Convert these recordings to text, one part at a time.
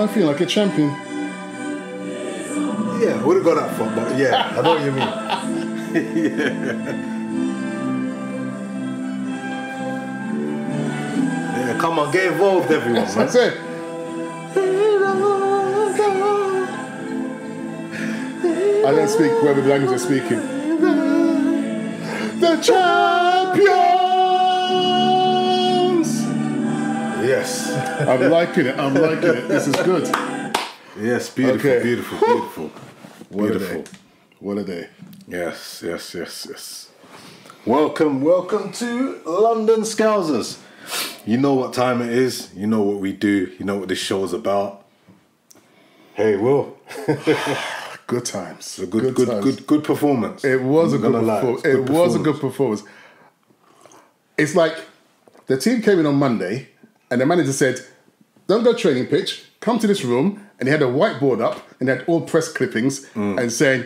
I'm feeling like a champion. Yeah, I wouldn't go that far, but yeah, I know what you mean. Yeah, come on, get involved, everyone. Yes, man. That's it. I don't speak whatever language they're speaking. The champions! Yes. I'm liking it, I'm liking it. This is good. Yes, beautiful, okay. Beautiful, beautiful. What beautiful. A day. What a day. Yes, yes, yes, yes. Welcome, welcome to London Scousers. You know what time it is. You know what we do. You know what this show is about. Hey, Will. Good times. A good, good, times. Good performance. It was a good performance. It was a good performance. It's like the team came in on Monday and the manager said, don't go training pitch, come to this room, and he had a whiteboard up and they had all press clippings and saying,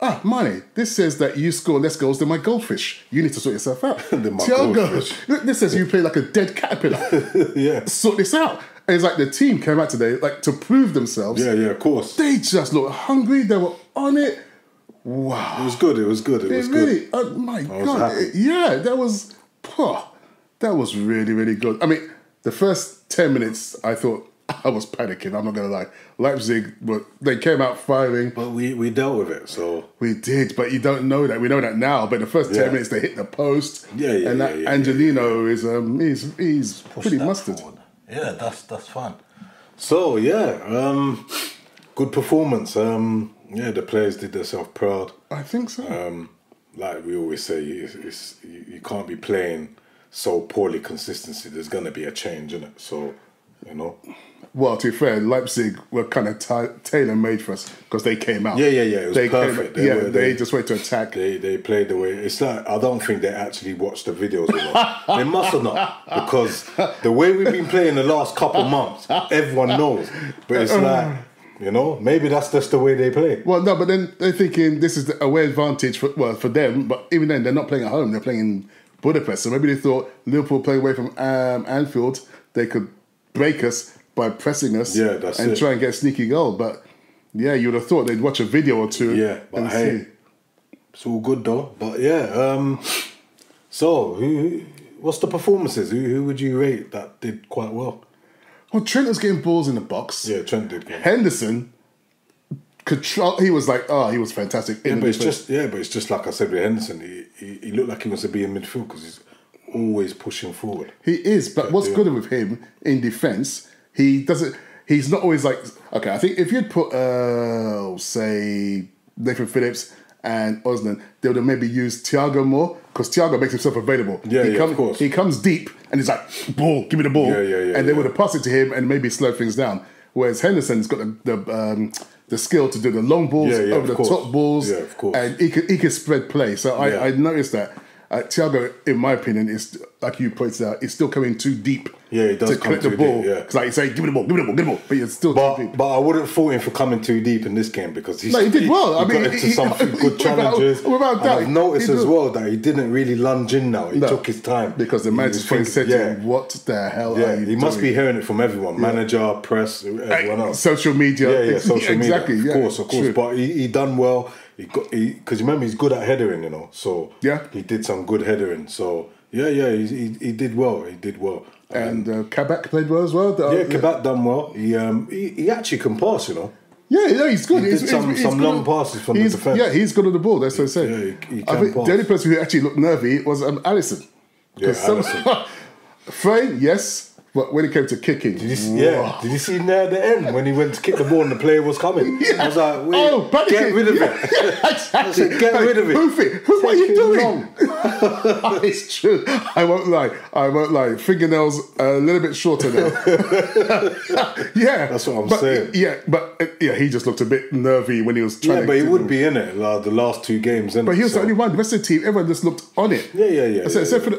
ah, Mane, this says that you score less goals than my goldfish. You need to sort yourself out. Thiago, this says you play like a dead caterpillar. Yeah. Sort this out. And it's like the team came out today like to prove themselves. Yeah, yeah, of course. They just looked hungry. They were on it. Wow. It was good. It was good. It was really, good. Oh my God. Yeah, that was really, really good. I mean, the first 10 minutes, I thought, I was panicking, I'm not going to lie. Leipzig, but they came out firing. But we dealt with it, so... We did, but you don't know that. We know that now, but the first 10 minutes, they hit the post. Yeah, yeah, and that Angelino is he's pretty mustard. Forward. Yeah, that's fun. So, yeah, good performance. Yeah, the players did themselves proud. I think so. Like we always say, you can't be playing so poorly consistently. There's going to be a change, innit? So... You know, well, to be fair, Leipzig were kind of tailor-made for us because they came out. Yeah, yeah, yeah. It was perfect. They just went to attack. They played the way. It's like I don't think they actually watched the videos or not. They must have not, because the way we've been playing the last couple months, everyone knows. But it's like, you know, maybe that's just the way they play. Well, no, but then they're thinking this is a away advantage for them. But even then, they're not playing at home. They're playing in Budapest. So maybe they thought Liverpool playing away from Anfield, they could break us by pressing us and try and get a sneaky goal. But yeah, you would have thought they'd watch a video or two. Yeah, but hey, it's all good though. But yeah, so what's the performances? Who would you rate that did quite well? Well, Trent was getting balls in the box. Yeah, Trent did. Good. Henderson, he was like, oh, he was fantastic. Yeah, but it's just like I said with Henderson, he looked like he wants to be in midfield because he's always pushing forward. He is, but what's good with him in defence, he's not always like, okay, I think if you'd put, say, Nathan Phillips and Osland, they would have maybe used Thiago more, because Thiago makes himself available. Yeah, of course. He comes deep, and he's like, ball, give me the ball. Yeah, yeah, yeah. And they would have passed it to him and maybe slow things down. Whereas Henderson's got the skill to do the long balls, over the top balls, and he could spread play. So I noticed that. Thiago, in my opinion, is, like you pointed out, is still coming too deep to collect the ball. Because like you say, give me the ball, give me the ball, give me the ball, but it's still too deep. But I wouldn't fault him for coming too deep in this game because he did well. I mean, got into some good challenges. Without doubt, I've noticed as well that he didn't really lunge in now. He took his time. Because the manager said to him, what the hell are you doing? He must be hearing it from everyone. Manager, press, everyone else. Social media. Yeah, yeah, social media. Exactly. Of course, of course. But he done well. Because remember, he's good at headering, you know. So he did some good headering. So he did well. He did well. And Kabak played well as well. Kabak done well. He actually can pass, you know. Yeah, no, he's good. He did some long passes from the defense. Yeah, he's good at the ball. That's what I say. Yeah, he can pass. The only person who actually looked nervy was Alisson. Yeah, Alisson. Frame, yes. But when it came to kicking, did you see near the end when he went to kick the ball and the player was coming? I was like, get rid of it. I said, get rid of it. What are you doing? It's true. I won't lie. I won't lie. Fingernails a little bit shorter now. That's what I'm saying. Yeah, but he just looked a bit nervy when he was trying. Yeah, but he would be in it like the last two games. But he was the only one. The rest of the team, everyone just looked on it. Yeah, yeah, yeah. Aside from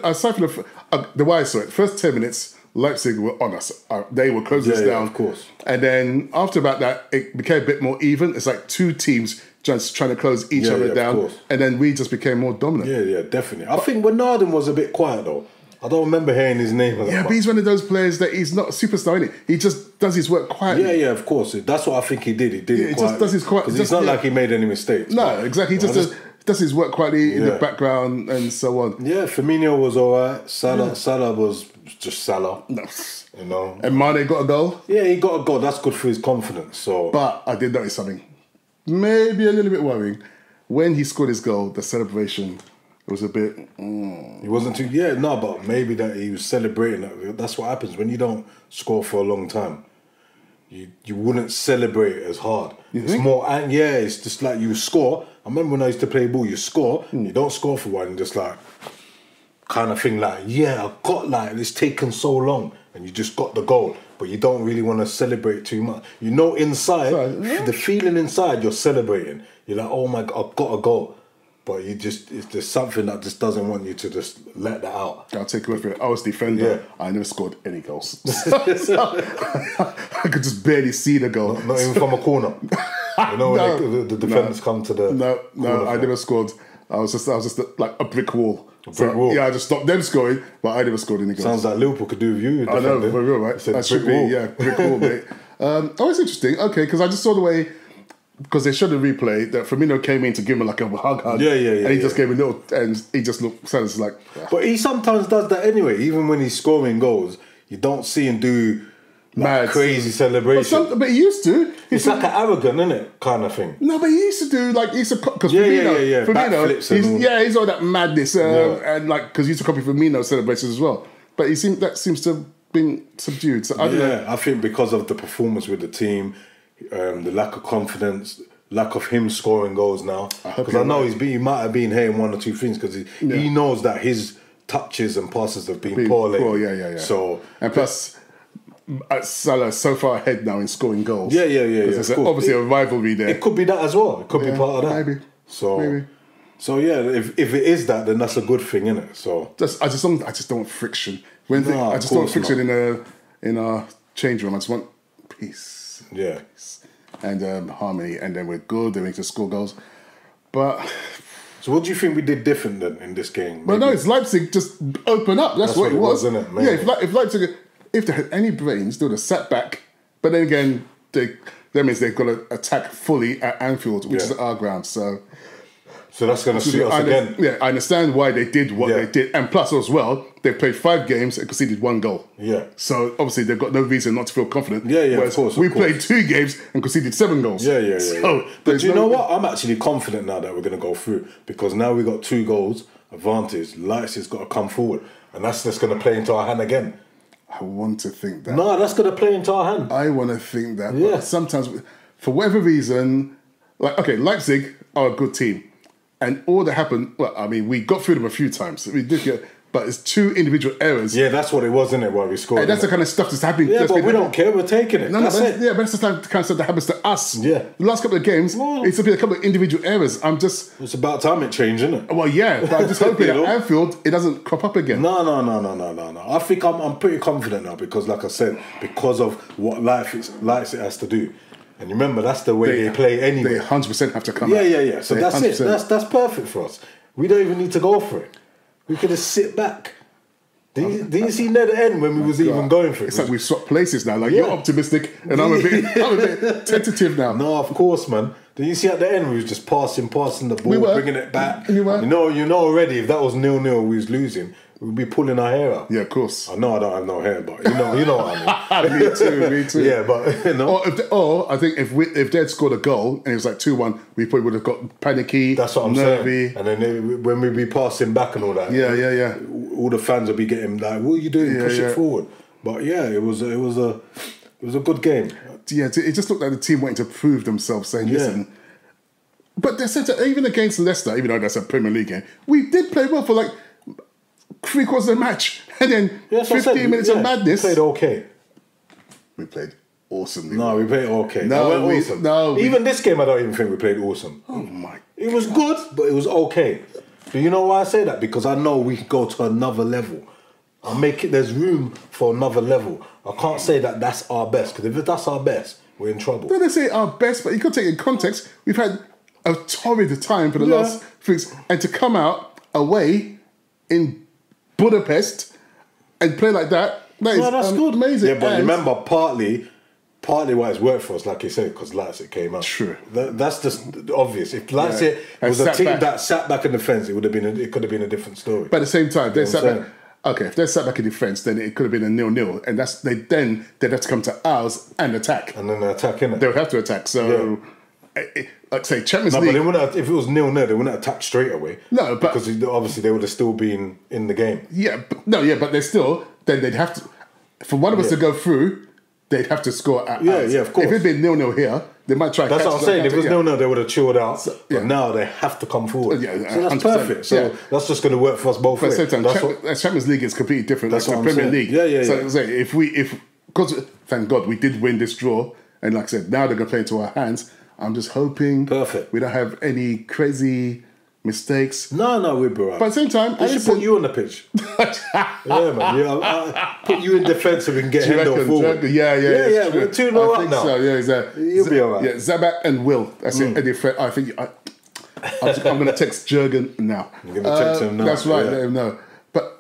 the way I saw it, first 10 minutes. Leipzig were on us. They were closing us down. Of course. And then after about that, it became a bit more even. It's like two teams just trying to close each other down. And then we just became more dominant. Yeah, yeah, definitely. I think Wijnaldum was a bit quiet, though. I don't remember hearing his name. Yeah, but he's one of those players that he's not a superstar, isn't he? He just does his work quietly. Yeah, yeah, of course. That's what I think he did. He did it quietly. He just does his quiet. Because it's not like he made any mistakes. No, exactly. He just does his work quietly in the background and so on. Yeah, Firmino was all right. Salah was just Salah. No. You know. And Mane got a goal? Yeah, he got a goal. That's good for his confidence. So, but I did notice something. Maybe a little bit worrying. When he scored his goal, the celebration... It was a bit... He wasn't too... Yeah, no, but maybe that he was celebrating. That's what happens when you don't score for a long time. You wouldn't celebrate as hard. It's more... And yeah, it's just like you score. I remember when I used to play ball, you score, you don't score for one, and just like... Kind of thing like, yeah, I got like... It's taken so long, and you just got the goal. But you don't really want to celebrate too much. You know inside, the feeling inside, you're celebrating. You're like, oh my God, I've got a goal. But you just, it's just something that just doesn't want you to just let that out. I'll take away from it. I was defender. Yeah. I never scored any goals. So, I could just barely see the goal. Not even from a corner. You know, when the defenders come to the corner. I never scored. I was just like a brick wall. A brick wall. Yeah, I just stopped them scoring, but I never scored any goals. Sounds like Liverpool could do with you. I know, for real, right? That should be, yeah, brick wall, mate. Oh, it's interesting. Okay, because I just saw the way... Because they showed the replay that Firmino came in to give him like a hug. And he just gave him a little, and he just looked, sounds like. Yeah. But he sometimes does that anyway. Even when he's scoring goals, you don't see him do like, crazy celebrations. But he used to. It's like an arrogant, isn't it, kind of thing. No, but he used to do like he used to because Firmino, backflips and all. Yeah, he's all that madness, and like because he used to copy Firmino celebrations as well. But he seemed that seems to have been subdued. So I don't know. I think because of the performance with the team. The lack of confidence, lack of him scoring goals now. Because I know he might have been hearing one or two things because he knows that his touches and passes have been poorly. So and plus, Salah is so far ahead now in scoring goals. There's obviously a rivalry there. It could be that as well. It could be part of that. So yeah, if it is that, then that's a good thing, isn't it? So I just don't want friction. I just don't want friction in our change room. I just want peace. Yeah, and harmony, and then we're good. Then we can score goals. But so, what do you think we did different then in this game? But no, it's Leipzig just open up. That's what it was, isn't it? Maybe. Yeah, if Leipzig, if they had any brains, they would have sat back. But then again, that means they've got to attack fully at Anfield, which is our ground. So that's going to suit us again. Yeah, I understand why they did what they did. And plus as well, they played 5 games and conceded 1 goal. Yeah. So obviously they've got no reason not to feel confident. Yeah, of course. We played 2 games and conceded 7 goals. Yeah. So but you know what? I'm actually confident now that we're going to go through because now we've got 2 goals, advantage. Leipzig's got to come forward. And that's just going to play into our hand again. I want to think that. No, that's going to play into our hand. I want to think that. Yeah. But sometimes, for whatever reason, like, okay, Leipzig are a good team. And all that happened, well, I mean, we got through them a few times. We did get, but it's 2 individual errors. Yeah, that's what it was, isn't it? Why we scored. And that's the kind of stuff that's happening. Yeah, but we don't care. We're taking it. No, that's it. Yeah, but that's the kind of stuff that happens to us. Yeah. The last couple of games, it's been a couple of individual errors. It's about time it changed, isn't it? Well, yeah. But I'm just hoping at Anfield, it doesn't crop up again. No. I think I'm pretty confident now because, like I said, because of what Leipzig has to do. And remember, that's the way they play anyway. They 100% have to come out. Yeah. So that's 100%. It. That's perfect for us. We don't even need to go for it. We could just sit back. Did you see near the end when we was even going for it? It's like we've swapped places now. Like you're optimistic and I'm a bit tentative now. No, of course, man. Did you see at the end we was just passing the ball, bringing it back. You know already if that was 0-0 we was losing. We'd be pulling our hair out. Yeah, of course. I know I don't have no hair, but you know what I mean. Me too. Yeah, but you know. Or I think if they'd scored a goal and it was like 2-1, we probably would have got panicky. That's what I'm saying. And then when we'd be passing back and all that. Yeah. All the fans would be getting like, "What are you doing? Push it forward." But yeah, it was a good game. Yeah, it just looked like the team wanting to prove themselves, saying, "Listen." But they said even against Leicester, even though that's a Premier League game, we did play well for like. 3 quarters of the match and then 15 minutes of madness. We played okay. We played awesomely. No, we played okay. No, we awesome. No, even this game, I don't even think we played awesome. Oh my! It was good, but it was okay. But you know why I say that? Because I know we can go to another level. There's room for another level. I can't say that that's our best because if that's our best, we're in trouble. Don't they say our best? But you got to take it in context. We've had a torrid time for the last 3 weeks, and to come out away in Budapest and play like that. That's good. Amazing. Yeah, but remember, partly why it's worked for us, like you said, because Leipzig came up. True. That's just obvious. If Leipzig was a team that sat back in the fence, it would have been. It could have been a different story. But at the same time, they sat back. Okay, if they're sat back in defence, then it could have been a 0-0, and that's they'd have to come to ours and attack. And then they attack, innit? They would have to attack. So, like say Champions League. But they wouldn't have, if it was 0-0, they wouldn't attack straight away. No, but because obviously they would have still been in the game. Yeah, but, no, yeah, but they still then they'd have to for one of us to go through. They'd have to score at ours. Yeah, of course. If it'd been 0-0 here, they might try. That's what I'm saying. If it was 0-0, they would have chilled out. So, but now they have to come forward. So that's perfect. So that's just going to work for us both. But at the same time, Champions League is completely different. That's like the Premier League. So thank God we did win this draw, and like I said, now they're going to play into our hands. I'm just hoping we don't have any crazy mistakes. No, we'd be right. But at the same time, I should put you on the pitch. I put you in defence so we can get Hendo forward. Yeah. We're 2-0 up now. So, you'll be all right. Yeah, Zabak and Will. That's it. I think I'm going to text Jürgen now. I'm going to text him now. That's right. Yeah. Let him know. But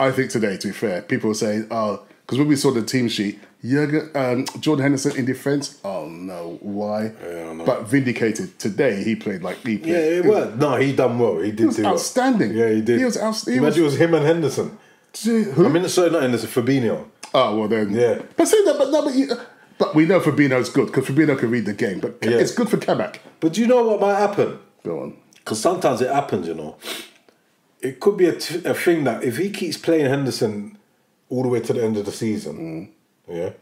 I think today, to be fair, people were saying, "Oh," because when we saw the team sheet, Jordan Henderson in defence. Oh no, why? Yeah, but vindicated today. He played like he played. Yeah, it worked. No, he done well. He did. He was outstanding. Well. Yeah, he did. He was outstanding. Imagine it was him and Henderson. Who? I mean, sorry, not Henderson. Fabinho. Oh well, then. Yeah. But see that, but we know Fabinho's good because Fabinho can read the game. But it's good for Kabak. But do you know what might happen? Go on. Because sometimes it happens, you know. It could be a thing that if he keeps playing Henderson all the way to the end of the season. Mm. Yeah,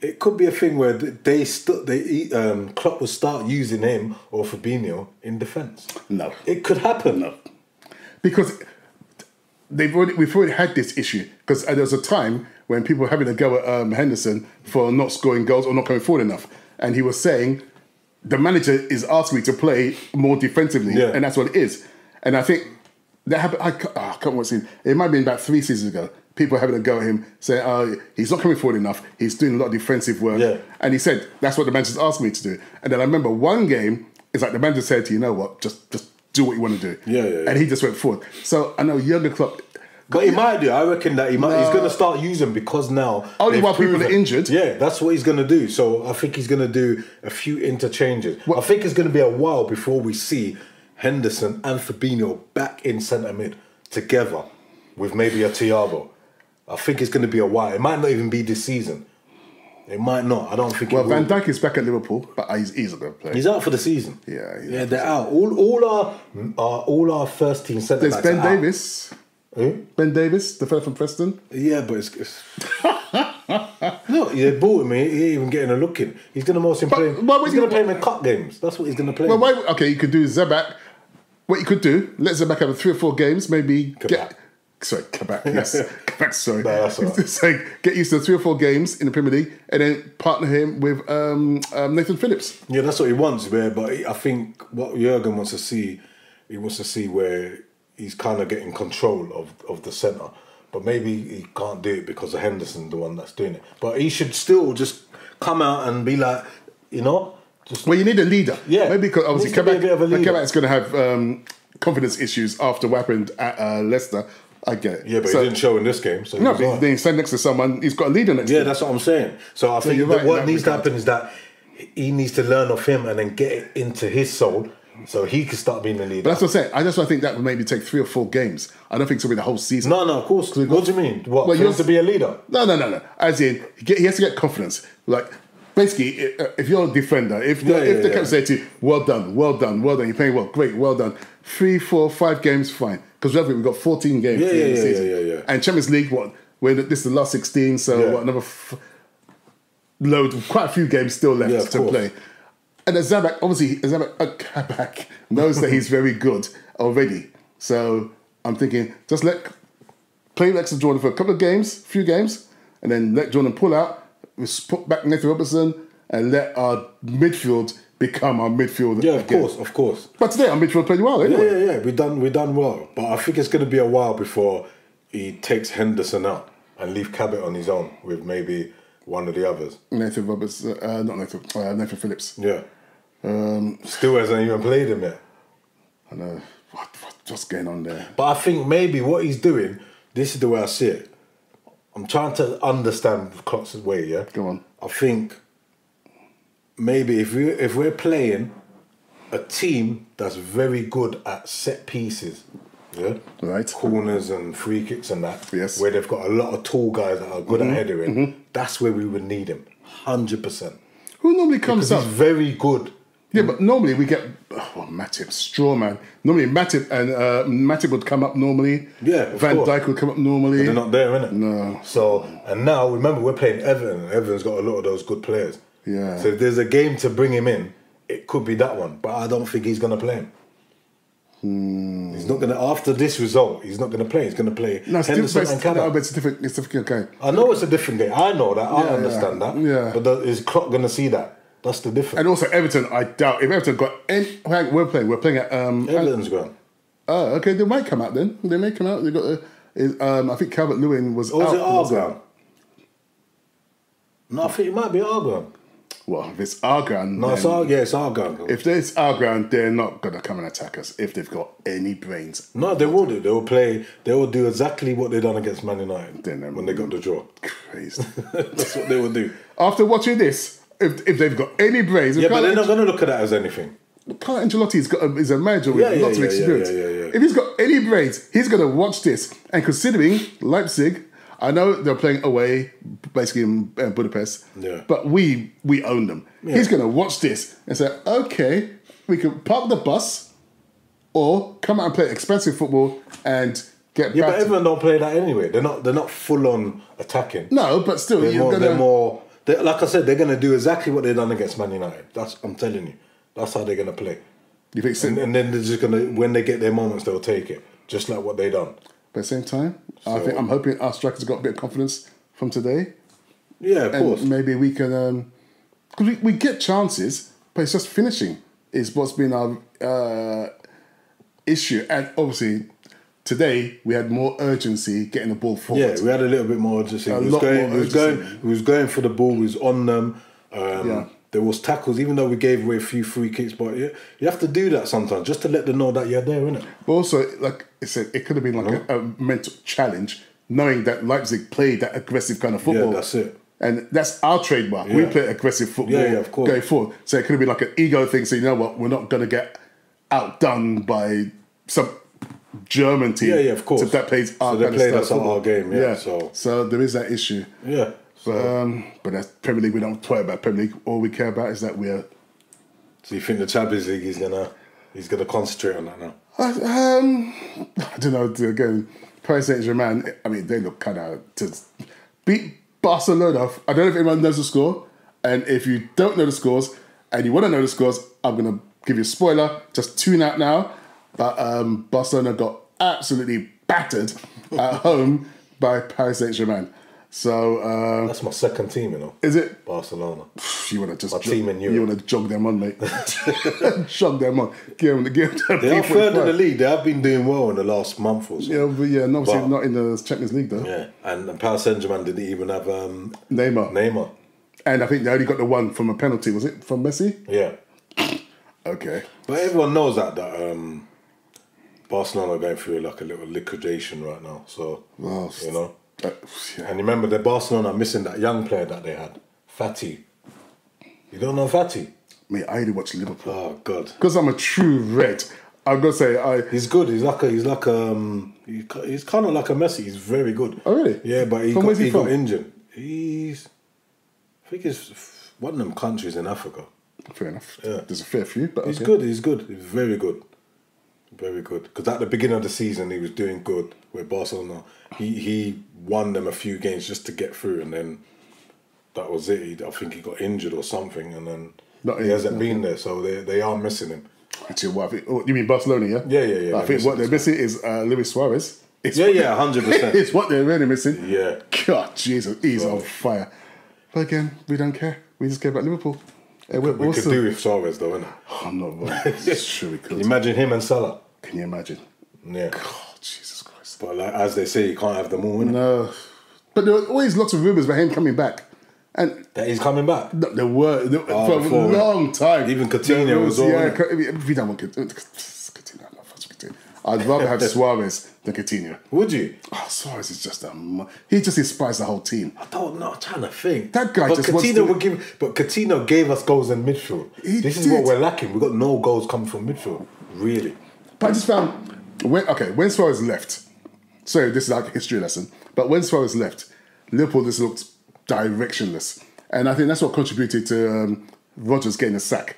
it could be a thing where Klopp will start using him or Fabinho in defence. No, it could happen. No, because we've already had this issue. Because there was a time when people were having a go at Henderson for not scoring goals or not coming forward enough, and he was saying the manager is asking me to play more defensively, and that's what it is. And I think that happened. I can't wait to see. It might have been about 3 seasons ago. People having a go at him, saying, "Oh, he's not coming forward enough. He's doing a lot of defensive work." Yeah. And he said, "That's what the manager's asked me to do." And then I remember one game, it's like the manager said to you, "You know what? Just do what you want to do." Yeah. And he just went forward. So I know Jürgen Klopp, but he might do. I reckon that he might. He's going to start using because now only while people are injured. Yeah, that's what he's going to do. So I think he's going to do a few interchanges. Well, I think it's going to be a while before we see Henderson and Fabinho back in centre mid together with maybe a Thiago. I think it's going to be a while. It might not even be this season. It might not. I don't think. Well, Van Dijk is back at Liverpool, but he's not going to play. He's out for the season. Yeah, they're out. All our first team centre backs. There's Ben Davis. Ben Davis, the fella from Preston. Yeah, but it's look, they bought him. He ain't even getting a look in. He's going to mostly play. He's going to play him in cup games. That's what he's going to play. Well, you could do Zabak. What you could do, let Zabak have 3 or 4 games, maybe. Sorry, Kabak, yes. Kabak, sorry. No, that's all right. So get used to 3 or 4 games in the Premier League and then partner him with Nathan Phillips. Yeah, that's what he wants, man. But I think what Jürgen wants to see, he wants to see where he's kind of getting control of the centre. But maybe he can't do it because of Henderson, the one that's doing it. But he should still just come out and be like, you know? You need a leader. Yeah. Maybe because obviously Kabak's going to have confidence issues after what happened at Leicester. I get it. Yeah, but he didn't show in this game. So no, but then he sat next to someone. He's got a leader next to him. Yeah, that's what I'm saying. So I think what needs to happen is that he needs to learn off him and then get it into his soul so he can start being the leader. But that's what I'm saying. That's why I think that would maybe take 3 or 4 games. I don't think it'll be the whole season. No, of course. What do you mean? What? Well, he wants to be a leader? No. As in, he has to get confidence. Like, basically, if you're a defender, if the captain says to you, well done, you're playing well, great, well done. 3, 4, 5 games, fine. Because we've got 14 games in the season. Yeah. And Champions League, this is the last 16, so another load, quite a few games still left to play. And Zabak, obviously, Kabak knows that he's very good already. So I'm thinking, just play next to Jordan for a few games, and then let Jordan pull out, put back Nathan Robertson, and let our midfield become our midfielder. Yeah, of course. But today our midfield played well, anyway. Yeah. We done well. But I think it's going to be a while before he takes Henderson out and leave Cabot on his own with maybe one of the others. Nathan Phillips. Yeah. Still hasn't even played him yet. I know. What's going on there? But I think maybe what he's doing, this is the way I see it. I'm trying to understand Klopp's way, yeah? Go on. I think maybe if we're playing a team that's very good at set pieces, yeah? Right. Corners and free kicks and that, yes, where they've got a lot of tall guys that are good at headering, that's where we would need him, 100%. Who normally comes up? He's very good. Yeah, but normally we get Matip, straw man. Normally Matip and Matip would come up normally. Yeah, Van Dijk would come up normally. But they're not there, innit? No. So and now remember we're playing Everton. And Everton's got a lot of those good players. Yeah. So if there's a game to bring him in, it could be that one. But I don't think he's gonna play him. Hmm. He's not gonna after this result. He's not gonna play. He's gonna play Henderson and Kabak. It's a different. It's a different game. I know it's a different game. I know that. Yeah, I understand that. Yeah. But is Klopp gonna see that? That's the difference. And also Everton, I doubt if Everton got any. We're playing at Everton's ground. Oh, okay. They might come out then. They may come out. They got. I think Calvert-Lewin was. Or was it our ground? No, I think it might be our ground. Well, if it's our ground, no, it's our ground. If it's our ground, they're not gonna come and attack us if they've got any brains. No, they will do. They will play. They will do exactly what they done against Man United when they got the draw. Crazy. That's what they will do. After watching this. If they've got any brains, yeah, but they're not going to look at that as anything. Carlo Ancelotti's got is a manager with lots of experience. Yeah. If he's got any brains, he's going to watch this. And considering Leipzig, I know they're playing away, basically in Budapest. Yeah. But we own them. Yeah. He's going to watch this and say, okay, we can park the bus, or come out and play expensive football and. But everyone don't play that anyway. They're not full on attacking. No, but still, they're more. Like I said, they're going to do exactly what they've done against Man United. I'm telling you. That's how they're going to play. You think so? And then they're just going to, when they get their moments, they'll take it. Just like what they've done. But at the same time, so, I'm hoping our strikers got a bit of confidence from today. Yeah, of course. Maybe we can, because we get chances, but it's just finishing is what's been our issue. And obviously, today, we had more urgency getting the ball forward. Yeah, we had a little bit more urgency. We was going for the ball. We was on them. There was tackles, even though we gave away a few free kicks. But you have to do that sometimes, just to let them know that you're there, innit? But also, like I said, it could have been like a mental challenge, knowing that Leipzig played that aggressive kind of football. Yeah, that's it. And that's our trademark. Yeah. We play aggressive football of course. Going forward. So it could have been like an ego thing. So you know what? We're not going to get outdone by some... German team, of course. So that plays our game. So they played us our game, So there is that issue, But that's Premier League. We don't care about Premier League. All we care about is that we're. So you think the Champions League is gonna concentrate on that now? I don't know. Again, Paris Saint-Germain. I mean, they look kind of to beat Barcelona. I don't know if anyone knows the score, and if you don't know the scores and you want to know the scores, I'm gonna give you a spoiler. Just tune out now. But Barcelona got absolutely battered at home by Paris Saint-Germain. So that's my second team, you know. Is it Barcelona? You want to just my team in Europe. You want to jog them on, mate. Jog them on. Give them they are third in the league. They have been doing well in the last month or so. Yeah, but and obviously not in the Champions League though. Yeah, and Paris Saint-Germain didn't even have Neymar. And I think they only got the one from a penalty. Was it from Messi? Yeah. Okay. But everyone knows that. Barcelona are going through like a little liquidation right now, so you know. And remember, the Barcelona are missing that young player that they had, Fatih. You don't know Fatih? Mate, I only watch Liverpool. Oh God! Because I'm a true red. I've got to say, he's good. He's kind of like a Messi. He's very good. Oh really? Yeah, but he got injured. I think it's one of them countries in Africa. Fair enough. Yeah, there's a fair few. But he's good. He's good. He's very good. Very good. Because at the beginning of the season, he was doing good with Barcelona. He won them a few games just to get through, and then that was it. I think he got injured or something, and then he hasn't been there, so they are missing him. Actually, you mean Barcelona, yeah? Yeah. I think what they're missing is Luis Suarez. 100%. It's what they're really missing. Yeah. God, Jesus, he's on fire. But again, we don't care. We just care about Liverpool. Hey, we could do with Suarez though, innit? I'm not right. Sure we could. Can you imagine him and Salah? Can you imagine? Yeah. God, Jesus Christ. But like, as they say, you can't have them all, innit? No. But there were always lots of rumours about him coming back. And that he's coming back? There were. For a long time. Even Coutinho was all. Yeah, we don't want Coutinho. I I'd rather have Suarez than Coutinho. Would you? Oh, Suarez is just he just inspires the whole team. I don't know. I'm trying to think. That guy but just Coutinho wants to... But Coutinho gave us goals in midfield. This is what we're lacking. We've got no goals coming from midfield, really. But I just found... When Suarez left... So this is like a history lesson. But when Suarez left, Liverpool just looked directionless. And I think that's what contributed to Rodgers getting a sack.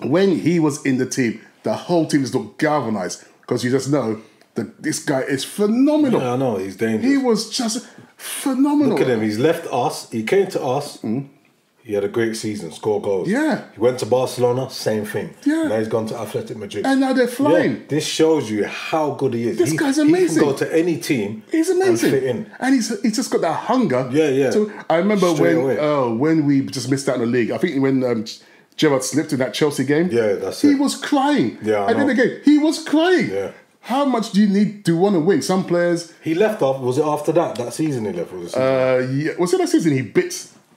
When he was in the team, the whole team just looked galvanised because you just know that this guy is phenomenal. Yeah, I know, he's dangerous. He was just phenomenal. Look at him, he's left us, he came to us, he had a great season, scored goals. Yeah. He went to Barcelona, same thing. Yeah. Now he's gone to Athletic Madrid. And now they're flying. Yeah, this shows you how good he is. This guy's amazing. He can go to any team. He's amazing. And fit in. And he's just got that hunger. Yeah, yeah. So I remember when we just missed out on the league. I think when Gerrard slipped in that Chelsea game. Yeah, that's it. He was crying. Yeah, I know. And then again, he was crying. Yeah. How much do you need to want to win? Some players... He left off. Was it after that? That season he left? Yeah. Was it that season he bit...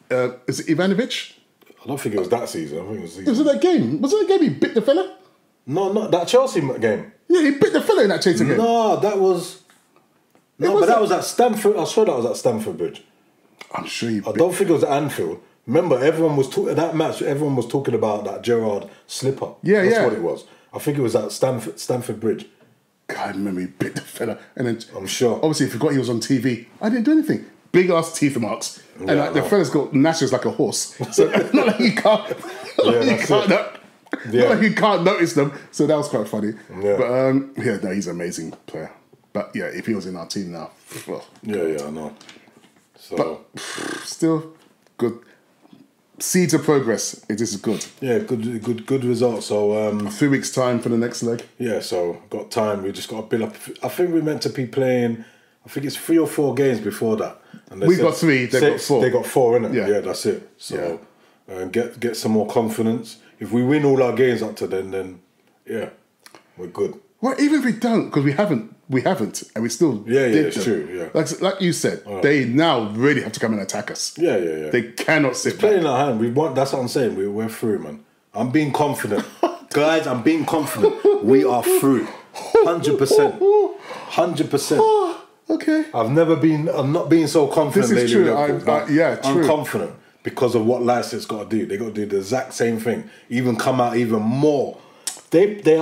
is it Ivanovic? I don't think it was that season. I think it was season. Was it that game? Was it that game he bit the fella? No, not that Chelsea game. Yeah, he bit the fella in that Chelsea game. No, that was... that was at Stamford. I swear that was at Stamford Bridge. I'm sure he bit... I don't think it was at Anfield. Remember, everyone was talking... That match, everyone was talking about that Gerrard slipper. Yeah, That's what it was. I think it was at Stamford Bridge. God, I remember he bit the fella. And then... I'm sure. Obviously, he forgot he was on TV. I didn't do anything. Big ass teeth marks, and yeah, like, the fella's got gnashes like a horse. So not like you can't, not like you can't notice them. So that was quite funny. Yeah. But he's an amazing player. But yeah, if he was in our team now, well, I know. So but, still good seeds of progress. It is good. Yeah, good result. So 3 weeks time for the next leg. Yeah, so got time. We just got to build up. I think we're meant to be playing. I think it's 3 or 4 games before that. And we got 3, they got 4. They got 4, innit? Yeah, that's it. So get some more confidence. If we win all our games up to then we're good. Well, even if we don't, because we haven't, and we still did it's true. Yeah, like you said, they now really have to come and attack us. Yeah. They cannot sit back. Playing our hand, we want. That's what I'm saying. We're through, man. I'm being confident, guys. I'm being confident. We are through, 100%, 100%. Okay. I'm not being so confident lately. This is true. True. I'm confident because of what Leicester's got to do. They got to do the exact same thing. Even come out even more. They play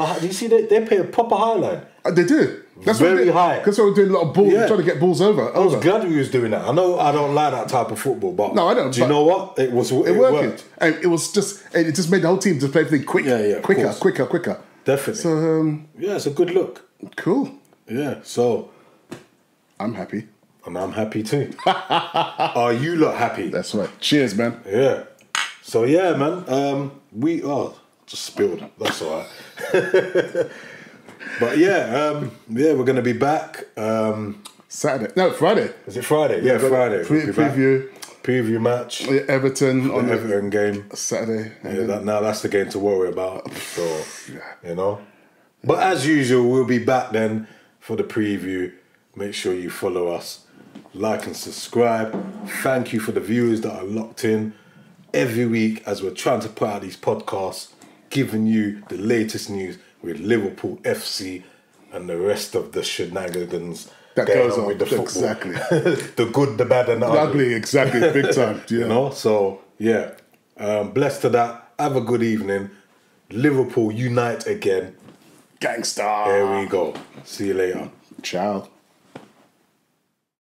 a proper high line. They do. That's very high. Because they were doing a lot of balls, trying to get balls over. I was glad we was doing that. I know I don't like that type of football, but no, I don't. Do you know what? It worked. And it was just. It just made the whole team just play everything quick. Yeah, quicker. Definitely. So it's a good look. Cool. Yeah. So. I'm happy. And I'm happy too. Are you lot happy? That's right. Cheers, man. Yeah. So, yeah, man. We are just spilled. That's all right. But, yeah. We're going to be back. Saturday. No, Friday. Is it Friday? Yeah, Friday. Preview match. Everton. On the Everton game. Saturday. Yeah, now that's the game to worry about. So, you know. But as usual, we'll be back then for the preview. Make sure you follow us, like and subscribe. Thank you for the viewers that are locked in every week as we're trying to put out these podcasts, giving you the latest news with Liverpool FC and the rest of the shenanigans that goes on with the football. Exactly. The good, the bad, and the ugly. Exactly, big time. Yeah. You know, so yeah, blessed to that. Have a good evening. Liverpool unite again, gangsta. There we go. See you later. Ciao.